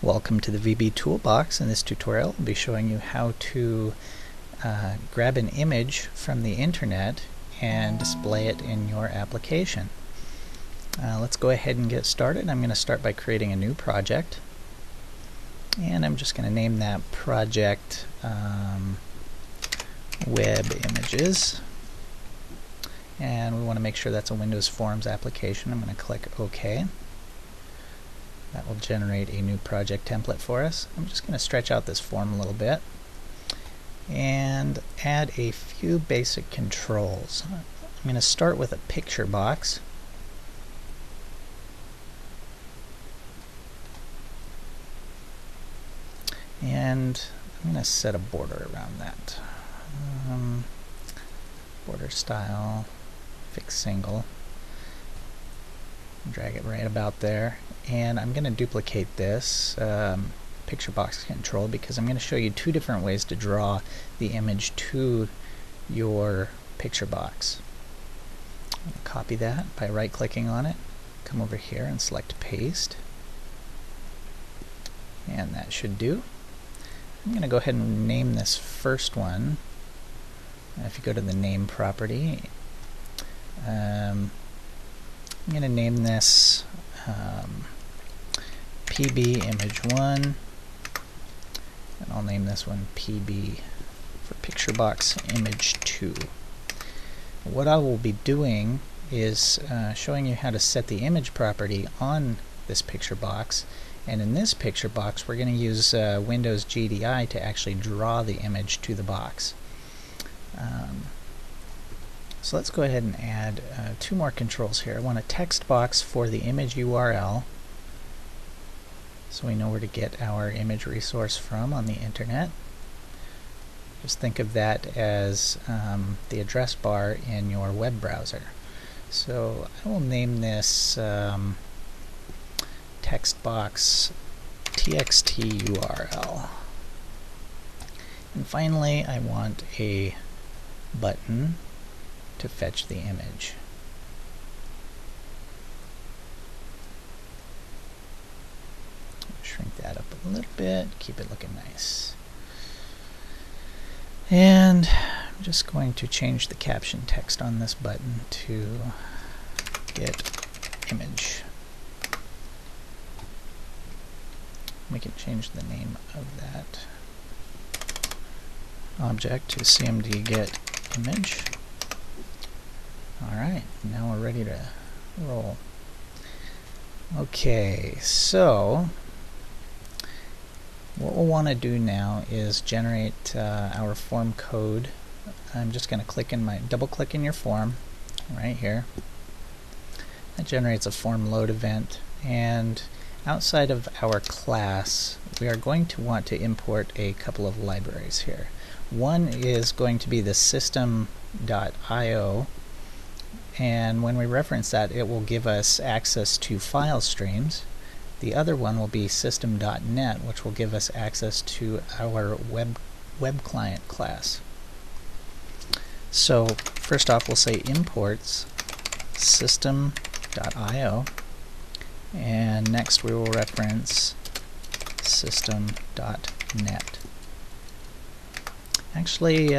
Welcome to the VB Toolbox. In this tutorial I'll be showing you how to grab an image from the internet and display it in your application. Let's go ahead and get started. I'm going to start by creating a new project, and I'm just going to name that project Web Images, and we want to make sure that's a Windows Forms application. I'm going to click OK. That will generate a new project template for us. I'm just going to stretch out this form a little bit and add a few basic controls. I'm going to start with a picture box. And I'm going to set a border around that. Border style, fix single. Drag it right about there, and I'm going to duplicate this picture box control because I'm going to show you two different ways to draw the image to your picture box. I'm going to copy that by right-clicking on it, come over here and select paste, and that should do. I'm going to go ahead and name this first one. If you go to the name property, I'm going to name this PB Image 1, and I'll name this one PB for Picture Box Image 2. What I will be doing is showing you how to set the image property on this picture box, and in this picture box we're going to use Windows GDI to actually draw the image to the box. So let's go ahead and add two more controls here. I want a text box for the image URL, so we know where to get our image resource from on the internet. Just think of that as the address bar in your web browser. So I will name this text box txt URL. And finally, I want a button to fetch the image. Shrink that up a little bit, keep it looking nice. And I'm just going to change the caption text on this button to get image. We can change the name of that object to CMD get image. Alright, now we're ready to roll. Okay, so what we'll want to do now is generate our form code. I'm just going to double click in your form right here. That generates a form load event, and outside of our class we are going to want to import a couple of libraries here. One is going to be the System.IO, and when we reference that it will give us access to file streams. The other one will be System.Net, which will give us access to our web client class. So first off we'll say imports System.IO, and next we will reference System.Net. Actually,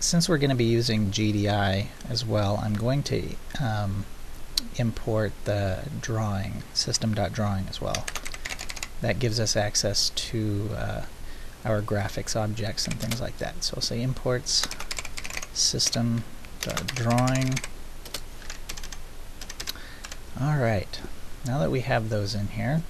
since we're going to be using GDI as well, I'm going to import the drawing, System.Drawing as well. That gives us access to our graphics objects and things like that. So I'll say imports System.Drawing. Alright, now that we have those in here,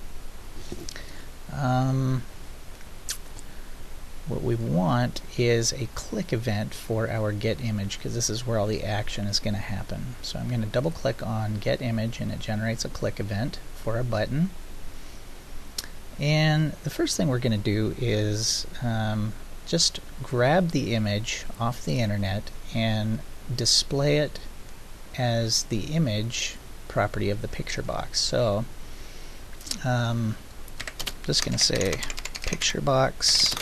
what we want is a click event for our get image, because this is where all the action is going to happen. So I'm going to double click on get image, and it generates a click event for a button. And the first thing we're going to do is just grab the image off the internet and display it as the image property of the picture box. So I'm just going to say picture box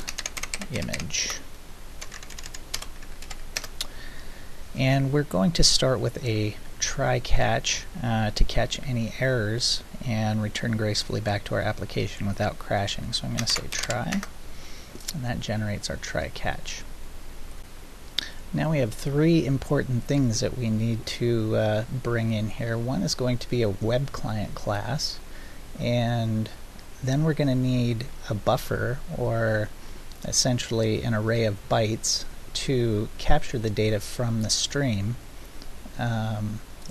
image, and we're going to start with a try catch to catch any errors and return gracefully back to our application without crashing. So I'm going to say try, and that generates our try catch. Now we have three important things that we need to bring in here. One is going to be a web client class, and then we're going to need a buffer, or essentially an array of bytes, to capture the data from the stream.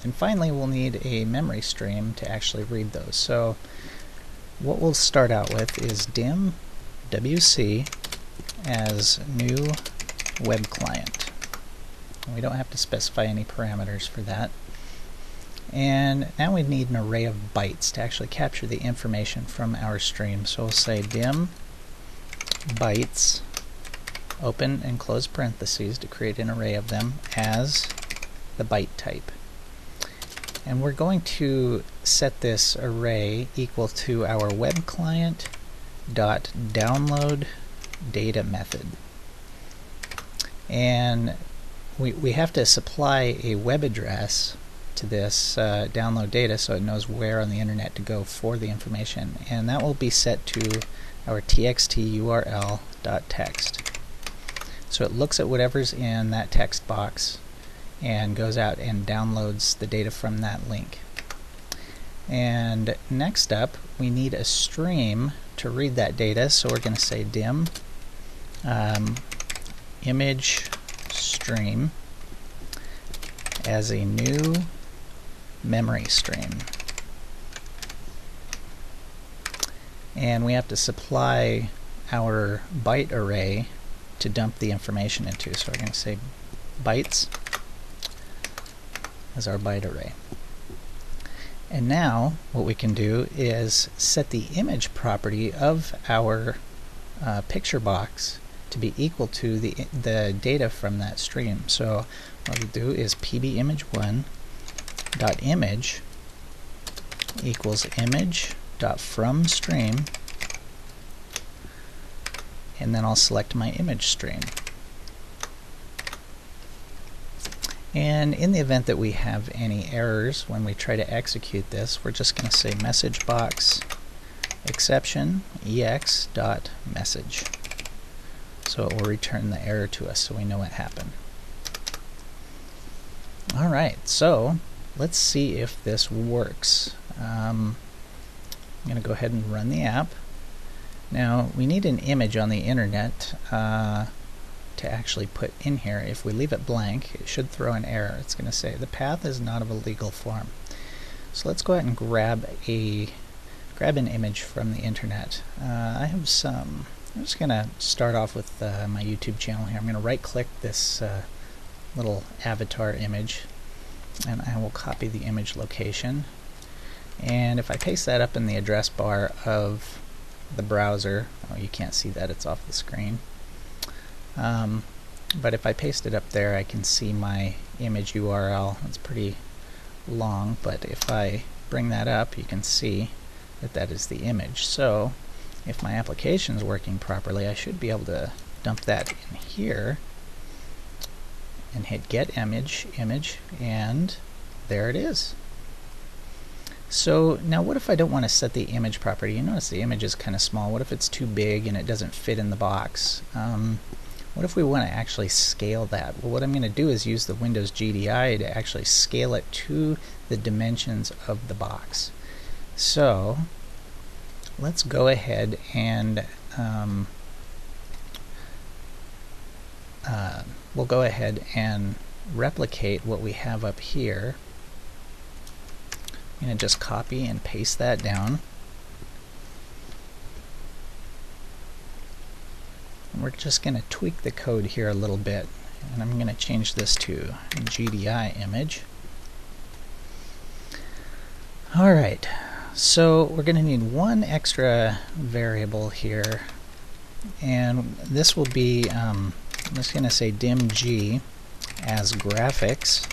And finally, we'll need a memory stream to actually read those. So what we'll start out with is dim wc as new web client. We don't have to specify any parameters for that. And now we need an array of bytes to actually capture the information from our stream. So we'll say dim bytes, open and close parentheses to create an array of them, as the byte type. And we're going to set this array equal to our web client dot download data method. And we have to supply a web address to this download data so it knows where on the internet to go for the information, and that will be set to our txt url.text. So it looks at whatever's in that text box and goes out and downloads the data from that link. And next up, we need a stream to read that data, so we're going to say dim image stream as a new memory stream, and we have to supply our byte array to dump the information into. So we're going to say bytes as our byte array. And now what we can do is set the image property of our picture box to be equal to the data from that stream. So what we'll do is pbimage1 dot image equals image dot from stream, and then I'll select my image stream. And in the event that we have any errors when we try to execute this, we're just going to say message box exception ex dot message. So it will return the error to us so we know it happened. Alright, so let's see if this works. I'm going to go ahead and run the app. Now we need an image on the internet to actually put in here. If we leave it blank, it should throw an error. It's going to say the path is not of a legal form. So let's go ahead and grab an image from the internet. I have some. I'm just going to start off with my YouTube channel here. I'm going to right-click this little avatar image, and I will copy the image location. And if I paste that up in the address bar of the browser, oh, you can't see that, it's off the screen. But if I paste it up there, I can see my image URL. It's pretty long, but if I bring that up, you can see that that is the image. So if my application is working properly, I should be able to dump that in here and hit get image, and there it is. So now what if I don't want to set the image property? You notice the image is kind of small. What if it's too big and it doesn't fit in the box? What if we want to actually scale that? Well, what I'm going to do is use the Windows GDI to actually scale it to the dimensions of the box. So let's go ahead and we'll go ahead and replicate what we have up here. I'm going to just copy and paste that down. And we're just going to tweak the code here a little bit, and I'm going to change this to GDI image. All right. So we're going to need one extra variable here, and this will be, I'm just going to say dim g as graphics,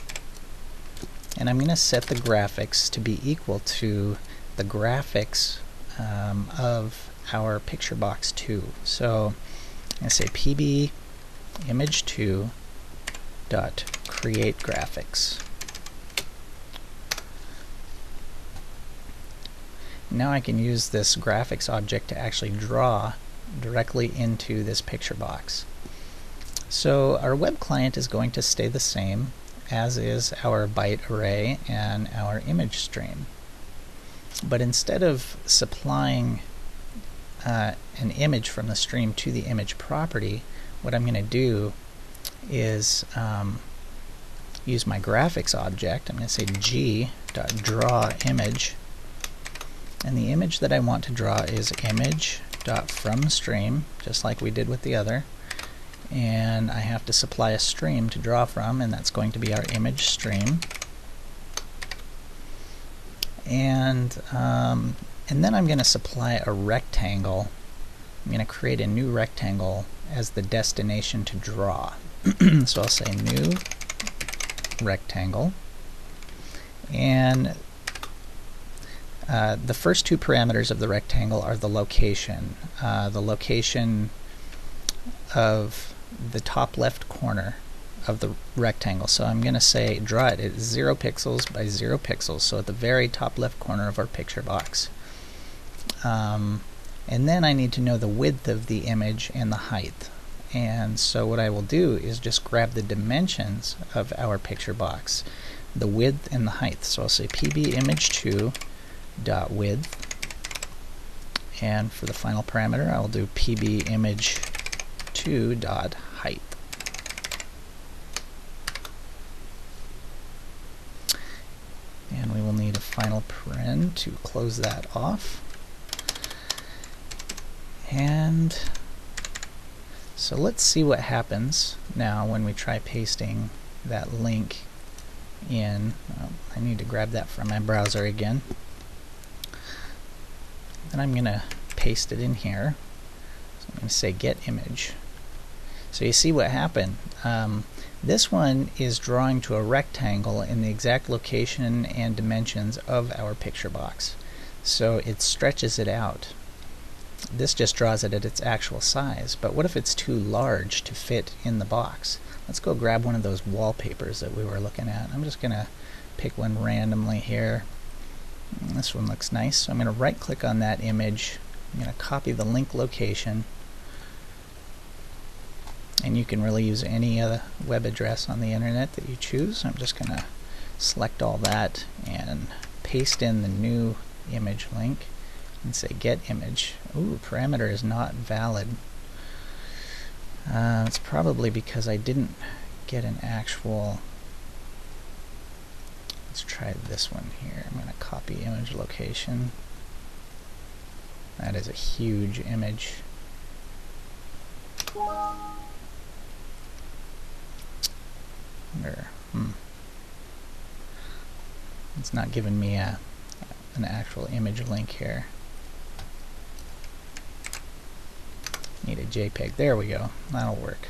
and I'm going to set the graphics to be equal to the graphics of our picture box 2. So I'm going to say pb image 2 dot create graphics. now I can use this graphics object to actually draw directly into this picture box. So our web client is going to stay the same, as is our byte array and our image stream. But instead of supplying an image from the stream to the image property, what I'm going to do is use my graphics object. I'm going to say g.drawImage, and the image that I want to draw is image.fromStream, just like we did with the other, and I have to supply a stream to draw from, and that's going to be our image stream. And then I'm going to supply a rectangle. I'm going to create a new rectangle as the destination to draw. So I'll say new rectangle, and the first two parameters of the rectangle are the location of the top left corner of the rectangle. So I'm going to say draw it at 0 pixels by 0 pixels, so at the very top left corner of our picture box. And then I need to know the width of the image and the height. And so what I will do is just grab the dimensions of our picture box, the width and the height. So I'll say pbimage2.width, and for the final parameter I'll do pbimage2.height. And we will need a final paren to close that off. And so let's see what happens now when we try pasting that link in. Oh, I need to grab that from my browser again. Then I'm going to paste it in here. So I'm going to say get image. So you see what happened. This one is drawing to a rectangle in the exact location and dimensions of our picture box. So it stretches it out. This just draws it at its actual size, but what if it's too large to fit in the box? Let's go grab one of those wallpapers that we were looking at. I'm just going to pick one randomly here. This one looks nice, so I'm going to right click on that image. I'm going to copy the link location, and you can really use any other web address on the internet that you choose. I'm just going to select all that and paste in the new image link and say get image. Ooh, parameter is not valid. It's probably because I didn't get an actual. Let's try this one here. I'm going to copy image location. That is a huge image. Where? It's not giving me an actual image link here. Need a JPEG. There we go. That'll work.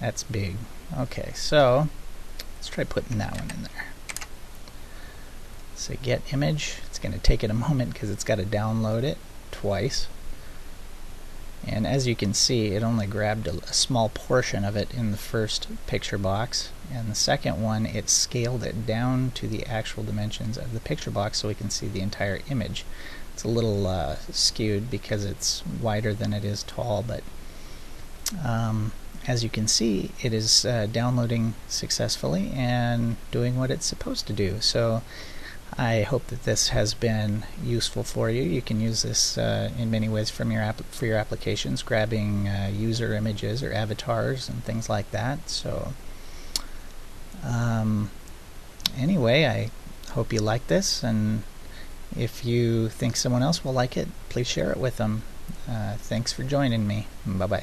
That's big. Okay, so let's try putting that one in there. So get image. It's going to take it a moment because it's got to download it twice. And as you can see, it only grabbed a small portion of it in the first picture box. And the second one, it scaled it down to the actual dimensions of the picture box so we can see the entire image. It's a little skewed because it's wider than it is tall, but as you can see, it is downloading successfully and doing what it's supposed to do. So I hope that this has been useful for you. You can use this in many ways for your applications, grabbing user images or avatars and things like that. So anyway, I hope you like this, and if you think someone else will like it, please share it with them. Thanks for joining me. Bye-bye.